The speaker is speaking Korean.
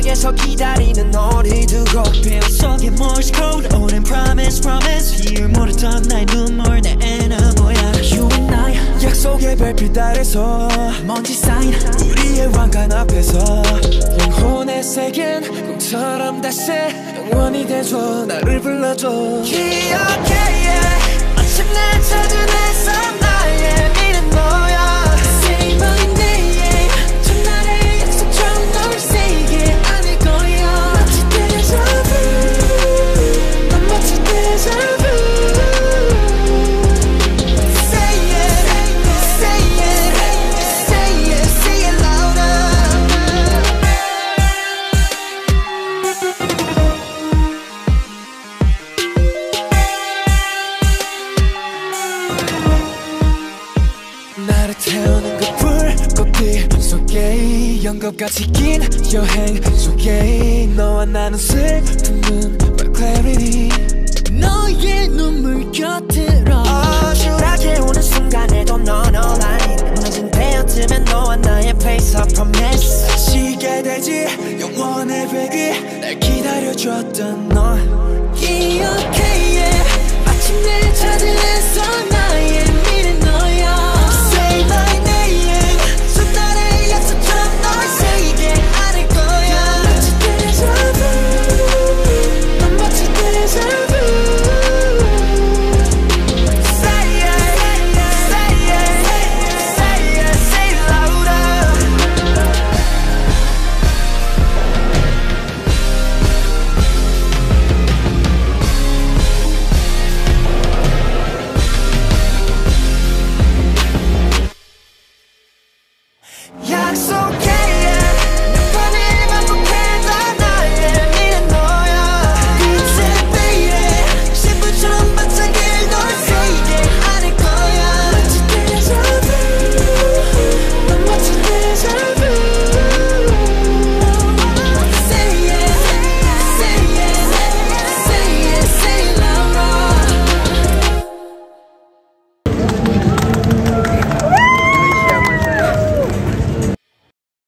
바닥에서 기다리는 너를 두고 Pill 속에 Morse code 오랜 promise promise 이유 모르던 나의 눈물 내 에너모야 You and I 약속의 별빛 아래서 먼지 쌓인 우리의 왕관 앞에서 영혼의 색은 꿈처럼 다시 영원히 되줘 나를 불러줘 기억해 yeah. 아침 날 찾은 햇살 나의 미는 너야 Say my name 첫날의 약속처럼 널 세게 안을 거야 마치 데자뷰 난 마치 데자뷰 연금같이 긴 여행 속에 너와 나는 슬픔은 But clarity 너의 눈물 곁으로 어지럽게 오는 순간에도 넌 all I need 낮은 배어트면 너와 나의 place I promise 시계되지 영원의 배기 날 기다려줬던 너